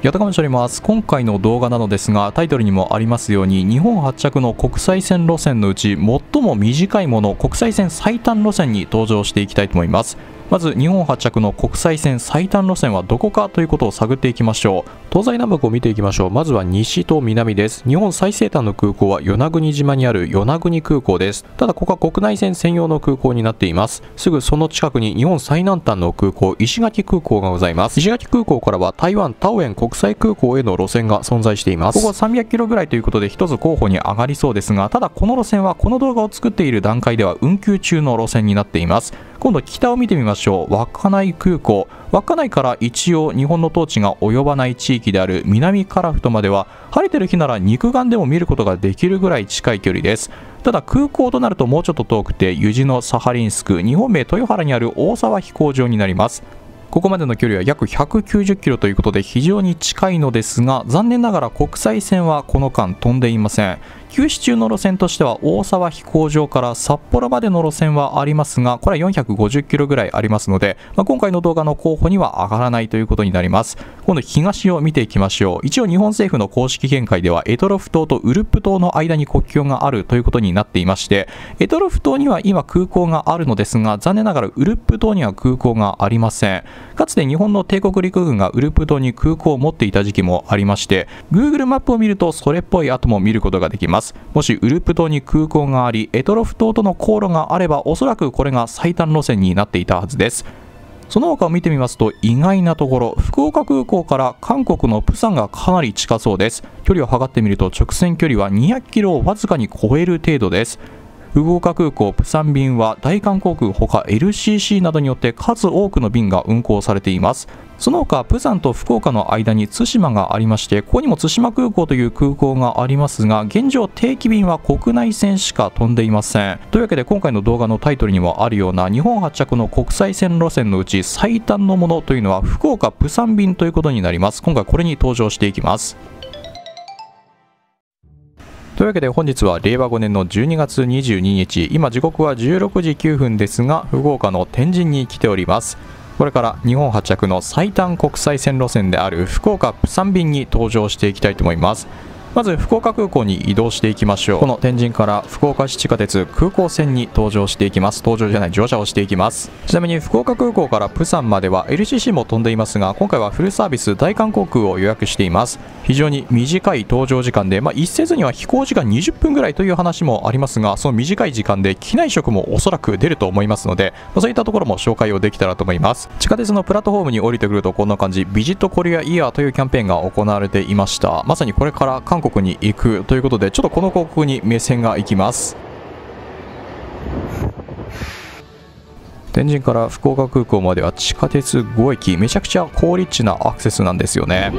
やたかもしれます。今回の動画なのですが、タイトルにもありますように、日本発着の国際線路線のうち最も短いもの、国際線最短路線に登場していきたいと思います。まず日本発着の国際線最短路線はどこかということを探っていきましょう。東西南北を見ていきましょう。まずは西と南です。日本最西端の空港は与那国島にある与那国空港です。ただここは国内線専用の空港になっています。すぐその近くに日本最南端の空港、石垣空港がございます。石垣空港からは台湾桃園国際空港への路線が存在しています。ここは300キロぐらいということで一つ候補に上がりそうですが、ただこの路線はこの動画を作っている段階では運休中の路線になっています。今度北を見てみましょう。稚内空港。稚内から一応日本の統治が及ばない地域である南樺太までは晴れてる日なら肉眼でも見ることができるぐらい近い距離です。ただ空港となるともうちょっと遠くて、ユジノサハリンスク、日本名豊原にある大沢飛行場になります。ここまでの距離は約190キロということで非常に近いのですが、残念ながら国際線はこの間飛んでいません。休止中の路線としては大沢飛行場から札幌までの路線はありますが、これは450キロぐらいありますので、今回の動画の候補には上がらないということになります。今度東を見ていきましょう。一応日本政府の公式見解では択捉島とウルプ島の間に国境があるということになっていまして、択捉島には今空港があるのですが、残念ながらウルプ島には空港がありません。かつて日本の帝国陸軍がウルプ島に空港を持っていた時期もありまして、 Google マップを見るとそれっぽい跡も見ることができます。もしウルプ島に空港があり、択捉島との航路があればおそらくこれが最短路線になっていたはずです。その他を見てみますと意外なところ、福岡空港から韓国のプサンがかなり近そうです。距離を測ってみると直線距離は200キロをわずかに超える程度です。福岡空港プサン便は大韓航空ほか LCC などによって数多くの便が運航されています。その他プサンと福岡の間に対馬がありまして、ここにも対馬空港という空港がありますが、現状定期便は国内線しか飛んでいません。というわけで今回の動画のタイトルにもあるような、日本発着の国際線路線のうち最短のものというのは福岡プサン便ということになります。今回これに登場していきます。というわけで本日は令和5年の12月22日、今時刻は16時9分ですが、福岡の天神に来ております。これから日本発着の最短国際線路線である福岡プサン便に搭乗していきたいと思います。まず福岡空港に移動していきましょう。この天神から福岡市地下鉄空港線に搭乗していきます。搭乗じゃない、乗車をしていきます。ちなみに福岡空港からプサンまでは LCC も飛んでいますが、今回はフルサービス大韓航空を予約しています。非常に短い搭乗時間で、一説には飛行時間20分ぐらいという話もありますが、その短い時間で機内食もおそらく出ると思いますので、そういったところも紹介をできたらと思います。地下鉄のプラットフォームに降りてくるとこんな感じ、ビジットコリアイヤーというキャンペーンが行われていました。まさにこれから韓国に行くということで、ちょっとこの広告に目線がいきます。天神から福岡空港までは地下鉄5駅、めちゃくちゃ好立地なアクセスなんですよね。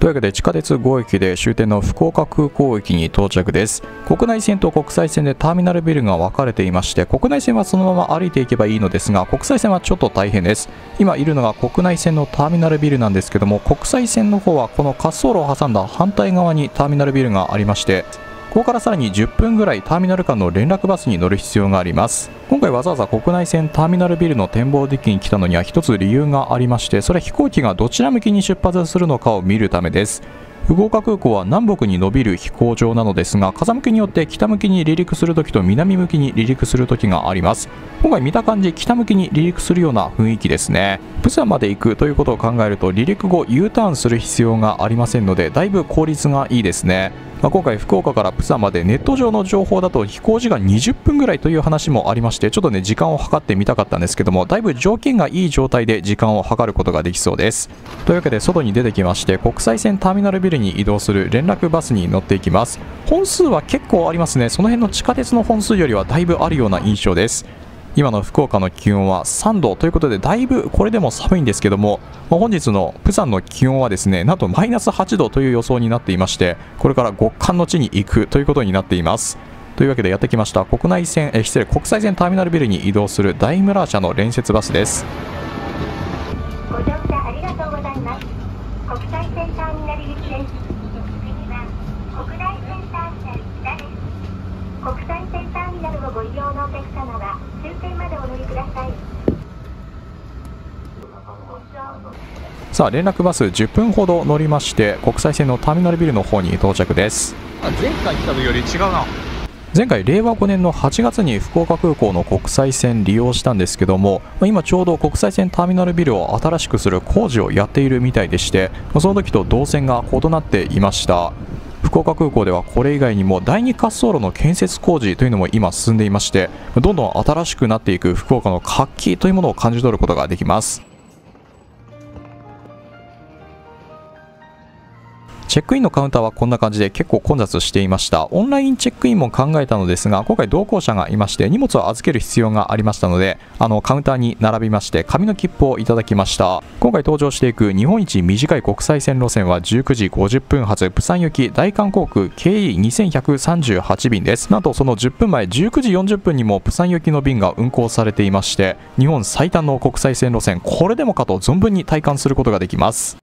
というわけで地下鉄5駅で終点の福岡空港駅に到着です。国内線と国際線でターミナルビルが分かれていまして、国内線はそのまま歩いていけばいいのですが、国際線はちょっと大変です。今いるのが国内線のターミナルビルなんですけども、国際線の方はこの滑走路を挟んだ反対側にターミナルビルがありまして、ここからさらに10分ぐらいターミナル間の連絡バスに乗る必要があります。今回わざわざ国内線ターミナルビルの展望デッキに来たのには一つ理由がありまして、それは飛行機がどちら向きに出発するのかを見るためです。福岡空港は南北に伸びる飛行場なのですが、風向きによって北向きに離陸するときと南向きに離陸するときがあります。今回見た感じ、北向きに離陸するような雰囲気ですね。プサンまで行くということを考えると、離陸後 U ターンする必要がありませんので、だいぶ効率がいいですね。今回福岡からプサンまでネット上の情報だと飛行時間20分ぐらいという話もありまして、ちょっと時間を計ってみたかったんですけども、だいぶ条件がいい状態で時間を計ることができそうです。というわけで外に出てきまして、国際線ターミナルビルに移動する連絡バスに乗っていきます。本数は結構ありますね。その辺の地下鉄の本数よりはだいぶあるような印象です。今の福岡の気温は3度ということで、だいぶこれでも寒いんですけども、本日のプサンの気温はですね、なんとマイナス8度という予想になっていまして、これから極寒の地に行くということになっています。というわけでやってきました国際線ターミナルビルに移動する大村社の連接バスです。ご乗車ありがとうございます。国際線ターミナル行きです。次は国内線ターミナル北です。国際線ターミナルをご利用のお客様は終点までお乗りください。さあ連絡バス10分ほど乗りまして、国際線のターミナルビルの方に到着です。あ、前回来た時より違うな。前回令和5年の8月に福岡空港の国際線利用したんですけども、今ちょうど国際線ターミナルビルを新しくする工事をやっているみたいでして、その時と動線が異なっていました。福岡空港ではこれ以外にも第2滑走路の建設工事というのも今進んでいまして、どんどん新しくなっていく福岡の活気というものを感じ取ることができます。チェックインのカウンターはこんな感じで結構混雑していました。オンラインチェックインも考えたのですが、今回同行者がいまして荷物を預ける必要がありましたので、カウンターに並びまして紙の切符をいただきました。今回登場していく日本一短い国際線路線は19時50分発釜山行き大韓航空 KE2138 便です。なんとその10分前、19時40分にも釜山行きの便が運航されていまして、日本最短の国際線路線、これでもかと存分に体感することができます。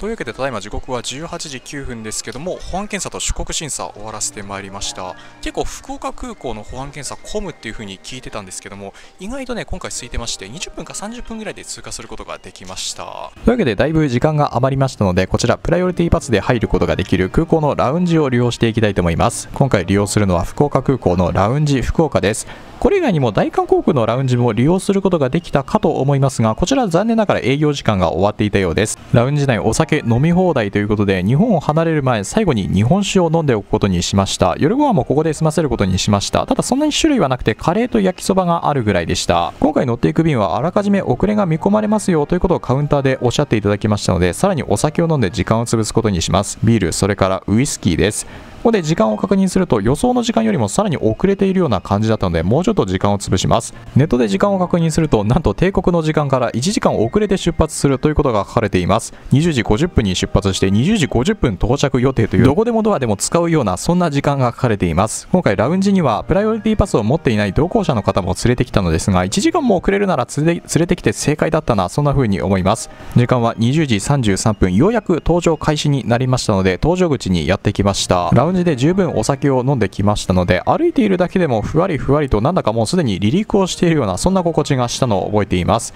というわけでただいま時刻は18時9分ですけども、保安検査と出国審査終わらせてまいりました。結構福岡空港の保安検査混むっていう風に聞いてたんですけども、意外とね今回空いてまして、20分か30分ぐらいで通過することができました。というわけでだいぶ時間が余りましたので、こちらプライオリティパスで入ることができる空港のラウンジを利用していきたいと思います。今回利用するのは福岡空港のラウンジ福岡です。これ以外にも大韓航空のラウンジも利用することができたかと思いますが、こちら残念ながら営業時間が終わっていたようです。ラウンジ内お酒飲み放題ということで、日本を離れる前最後に日本酒を飲んでおくことにしました。夜ご飯もここで済ませることにしました。ただそんなに種類はなくて、カレーと焼きそばがあるぐらいでした。今回乗っていく便はあらかじめ遅れが見込まれますよということをカウンターでおっしゃっていただきましたので、さらにお酒を飲んで時間を潰すことにします。ビール、それからウイスキーです。ここで時間を確認すると、予想の時間よりもさらに遅れているような感じだったので、もうちょっと時間を潰します。ネットで時間を確認すると、なんと定刻の時間から1時間遅れて出発するということが書かれています。20時50分に出発して20時50分到着予定という、どこでもドアでも使うようなそんな時間が書かれています。今回ラウンジにはプライオリティパスを持っていない同行者の方も連れてきたのですが、1時間も遅れるなら連れてきて正解だったな、そんな風に思います。時間は20時33分、ようやく搭乗開始になりましたので、搭乗口にやってきました。ラウンジで十分お酒を飲んできましたので、歩いているだけでもふわりふわりと、なんだかもうすでに離陸をしているようなそんな心地がしたのを覚えています。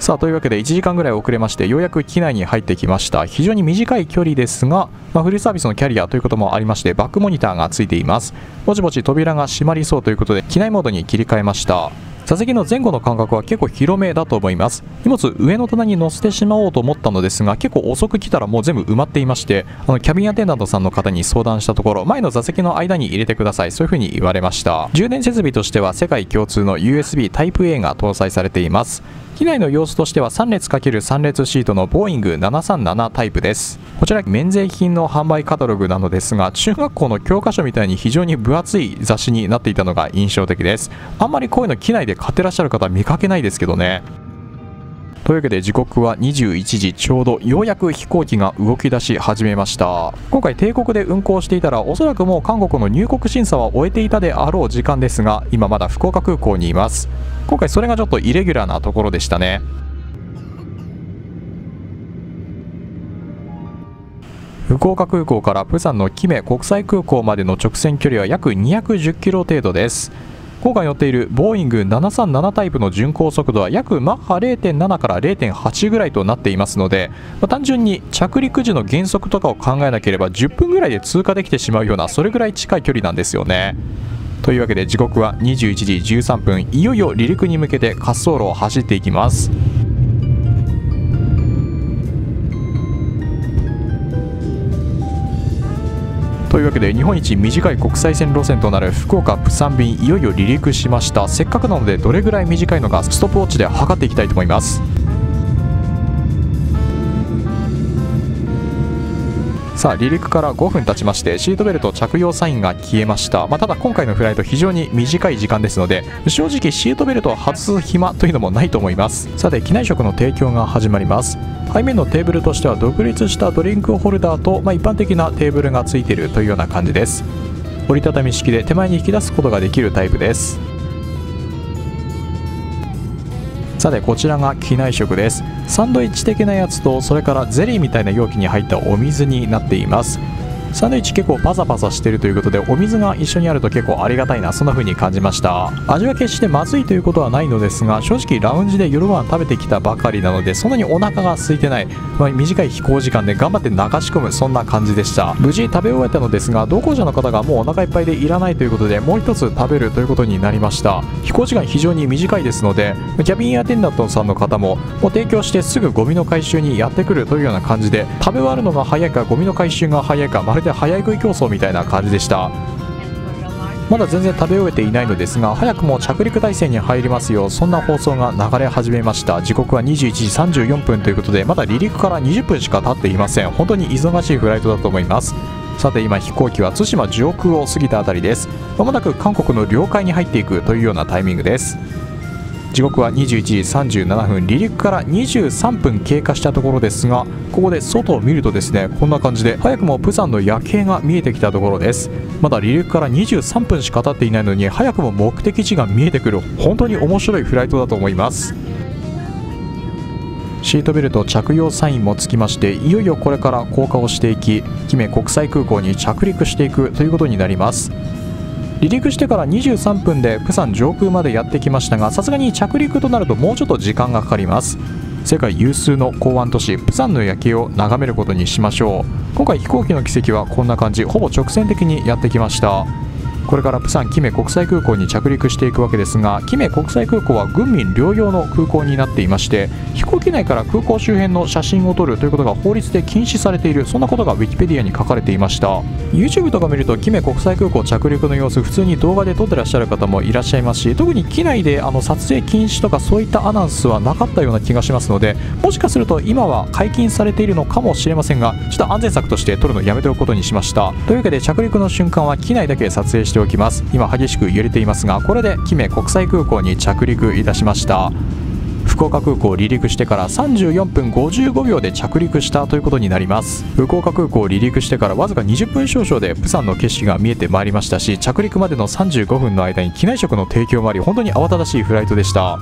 さあというわけで1時間ぐらい遅れまして、ようやく機内に入ってきました。非常に短い距離ですが、フルサービスのキャリアということもありまして、バックモニターがついています。ぼちぼち扉が閉まりそうということで、機内モードに切り替えました。座席の前後の間隔は結構広めだと思います。荷物上の棚に載せてしまおうと思ったのですが、結構遅く来たらもう全部埋まっていまして、キャビンアテンダントさんの方に相談したところ、前の座席の間に入れてください、そういう風に言われました。充電設備としては世界共通の USB Type-A が搭載されています。機内の様子としては3列 ×3 列シートのボーイング737タイプです。こちら免税品の販売カタログなのですが、中学校の教科書みたいに非常に分厚い雑誌になっていたのが印象的です。あんまりこういうの機内で買ってらっしゃる方見かけないですけどね。というわけで時刻は21時ちょうど、ようやく飛行機が動き出し始めました。今回定刻で運航していたら、おそらくもう韓国の入国審査は終えていたであろう時間ですが、今まだ福岡空港にいます。今回それがちょっとイレギュラーなところでしたね。福岡空港から釜山のキメ国際空港までの直線距離は約210キロ程度です。今回乗っているボーイング737タイプの巡航速度は約マッハ 0.7 から 0.8 ぐらいとなっていますので、単純に着陸時の減速とかを考えなければ10分ぐらいで通過できてしまうような、それぐらい近い距離なんですよね。というわけで時刻は21時13分、いよいよ離陸に向けて滑走路を走っていきます。というわけで日本一短い国際線路線となる福岡釜山便、いよいよ離陸しました。せっかくなのでどれぐらい短いのかストップウォッチで測っていきたいと思います。さあ離陸から5分経ちまして、シートベルト着用サインが消えました。ただ今回のフライト非常に短い時間ですので、正直シートベルトを外す暇というのもないと思います。さて機内食の提供が始まります。背面のテーブルとしては独立したドリンクホルダーと、一般的なテーブルがついているというような感じです。折りたたみ式で手前に引き出すことができるタイプです。さてこちらが機内食です。サンドイッチ的なやつと、それからゼリーみたいな容器に入ったお水になっています。サンドイッチ結構パサパサしてるということで、お水が一緒にあると結構ありがたいな、そんな風に感じました。味は決してまずいということはないのですが、正直ラウンジで夜ご飯食べてきたばかりなので、そんなにお腹が空いてない、短い飛行時間で頑張って流し込む、そんな感じでした。無事食べ終えたのですが、同行者の方がもうお腹いっぱいでいらないということで、もう一つ食べるということになりました。飛行時間非常に短いですので、キャビンアテンダントさんの方もう提供してすぐゴミの回収にやってくるというような感じで、食べ終わるのが早いかゴミの回収が早いか、まるで早食い競争みたいな感じでした。まだ全然食べ終えていないのですが、早くも着陸態勢に入りますよ、そんな放送が流れ始めました。時刻は21時34分ということで、まだ離陸から20分しか経っていません。本当に忙しいフライトだと思います。さて今飛行機は対馬上空を過ぎたあたりです。まもなく韓国の領海に入っていくというようなタイミングです。時刻は21時37分、離陸から23分経過したところですが、ここで外を見るとですね、こんな感じで早くも釜山の夜景が見えてきたところです。まだ離陸から23分しか経っていないのに、早くも目的地が見えてくる、本当に面白いフライトだと思います。シートベルト着用サインもつきまして、いよいよこれから降下をしていき、姫国際空港に着陸していくということになります。離陸してから23分で釜山上空までやってきましたが、さすがに着陸となるともうちょっと時間がかかります。世界有数の港湾都市釜山の夜景を眺めることにしましょう。今回飛行機の軌跡はこんな感じ、ほぼ直線的にやってきました。これから釜山キメ国際空港に着陸していくわけですが、キメ国際空港は軍民両用の空港になっていまして、飛行機内から空港周辺の写真を撮るということが法律で禁止されている、そんなことがウィキペディアに書かれていました。 YouTube とか見るとキメ国際空港着陸の様子、普通に動画で撮ってらっしゃる方もいらっしゃいますし、特に機内で撮影禁止とかそういったアナウンスはなかったような気がしますので、もしかすると今は解禁されているのかもしれませんが、ちょっと安全策として撮るのをやめておくことにしました。というわけで着陸の瞬間は機内だけ撮影しておきます。今激しく揺れていますが、これでキメ国際空港に着陸いたしました。福岡空港を離陸してから34分55秒で着陸したということになります。福岡空港を離陸してからわずか20分少々で釜山の景色が見えてまいりましたし、着陸までの35分の間に機内食の提供もあり、本当に慌ただしいフライトでした。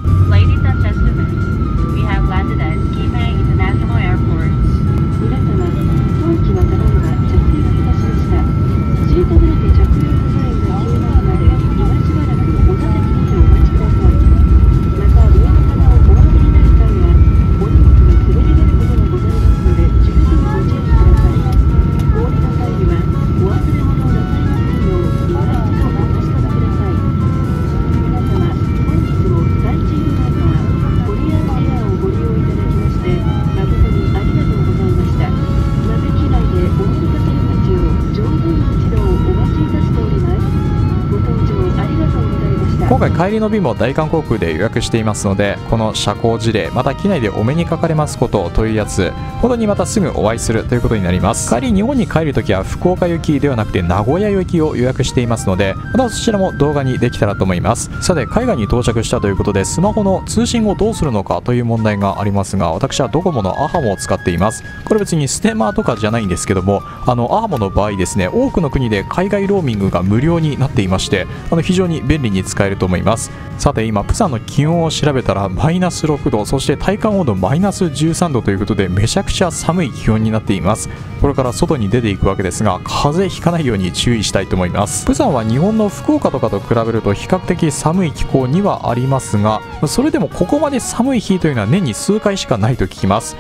今回帰りの便も大韓航空で予約していますので、この社交辞令、また機内でお目にかかれますことというやつ、本当にまたすぐお会いするということになります。帰り日本に帰るときは福岡行きではなくて名古屋行きを予約していますので、またそちらも動画にできたらと思います。さて海外に到着したということで、スマホの通信をどうするのかという問題がありますが、私はドコモのAHAMOを使っています。これ別にステマーとかじゃないんですけども、AHAMOの場合ですね、多くの国で海外ローミングが無料になっていまして、非常に便利に使えると思います。さて今釜山の気温を調べたらマイナス6度、そして体感温度マイナス13度ということで、めちゃくちゃ寒い気温になっています。これから外に出ていくわけですが、風邪ひかないように注意したいと思います。釜山は日本の福岡とかと比べると比較的寒い気候にはありますが、それでもここまで寒い日というのは年に数回しかないと聞きます。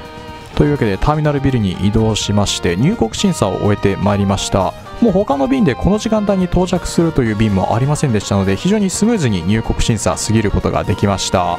というわけでターミナルビルに移動しまして、入国審査を終えてまいりました。もう他の便でこの時間帯に到着するという便もありませんでしたので、非常にスムーズに入国審査を過ぎることができました。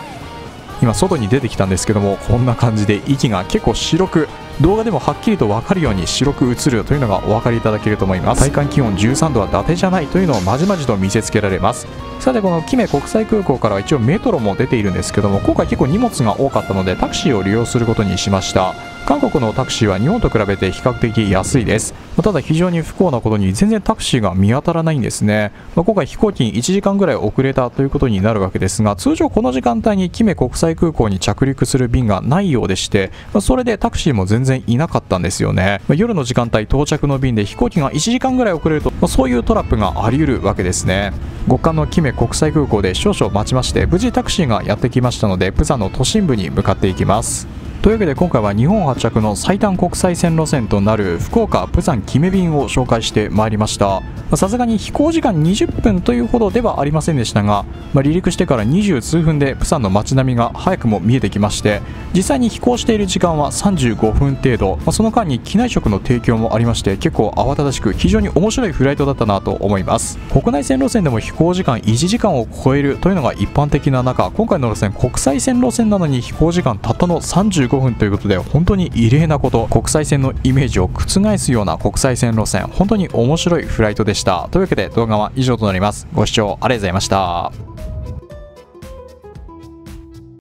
今外に出てきたんですけども、こんな感じで息が結構白く、動画でもはっきりと分かるように白く映るというのがお分かりいただけると思います。体感気温13度は伊達じゃないというのをまじまじと見せつけられます。さてこのキメ国際空港からは一応メトロも出ているんですけども、今回結構荷物が多かったのでタクシーを利用することにしました。韓国のタクシーは日本と比べて比較的安いです。ただ非常に不幸なことに全然タクシーが見当たらないんですね。今回飛行機に1時間ぐらい遅れたということになるわけですが、通常この時間帯にキメ国際空港に着陸する便がないようでして、それでタクシーも全然いなかったんですよね。夜の時間帯到着の便で飛行機が1時間ぐらい遅れると、そういうトラップがあり得るわけですね。極寒のキメ国際空港で少々待ちまして、無事タクシーがやってきましたので、釜山の都心部に向かっていきます。というわけで今回は日本発着の最短国際線路線となる福岡プサンキメ便を紹介してまいりました。さすがに飛行時間20分というほどではありませんでしたが、離陸してから20数分でプサンの街並みが早くも見えてきまして、実際に飛行している時間は35分程度、その間に機内食の提供もありまして、結構慌ただしく非常に面白いフライトだったなと思います。国内線路線でも飛行時間1時間を超えるというのが一般的な中、今回の路線国際線路線なのに飛行時間たったの35分ということで、本当に異例なこと、国際線のイメージを覆すような国際線路線、本当に面白いフライトでした。というわけで動画は以上となります。ご視聴ありがとうございました。